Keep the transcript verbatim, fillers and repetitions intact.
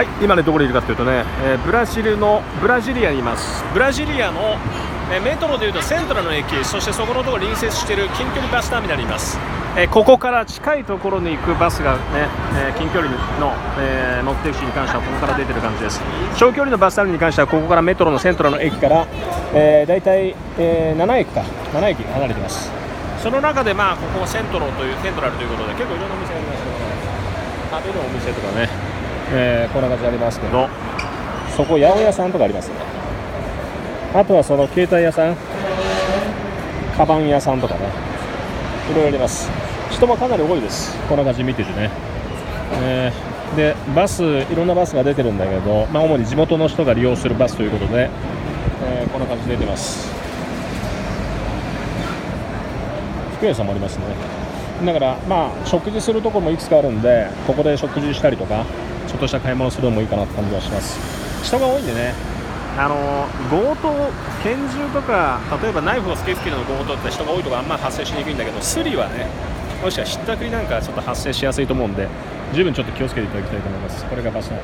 はい、今ねどこにいるかというとね、えー、ブラジルのブラジリアにいます。ブラジリアの、えー、メトロでいうとセントラの駅、そしてそこのところ隣接している近距離バスターミナルにいます。えー、ここから近いところに行くバスがね、えー、近距離の、えー、目的地に関してはここから出てる感じです。長距離のバスターミナルに関してはここからメトロのセントラの駅から、えー、だいたい、えー、なな駅かなな駅離れてます。その中でまあここセントラというセントラルということで結構いろんなお店がありますけど、食べるお店とかね、えー、こんな感じありますけど、そこ八百屋さんとかありますね。あとはその携帯屋さん、カバン屋さんとかね、いろいろあります。人もかなり多いです。こんな感じ見ててね、えー、でバス、いろんなバスが出てるんだけど、まあ、主に地元の人が利用するバスということで、えー、こんな感じ出てます。服屋さんもありますね。だからまあ食事するところもいくつかあるんで、ここで食事したりとかちょっとした買い物するのもいいかなって感じはします。人が多いんでね、あの強盗、拳銃とか例えばナイフを突きつけるの強盗って人が多いとかあんまり発生しにくいんだけど、スリはね、もしくはひったくりなんかちょっと発生しやすいと思うんで、十分ちょっと気をつけていただきたいと思います。これがバスの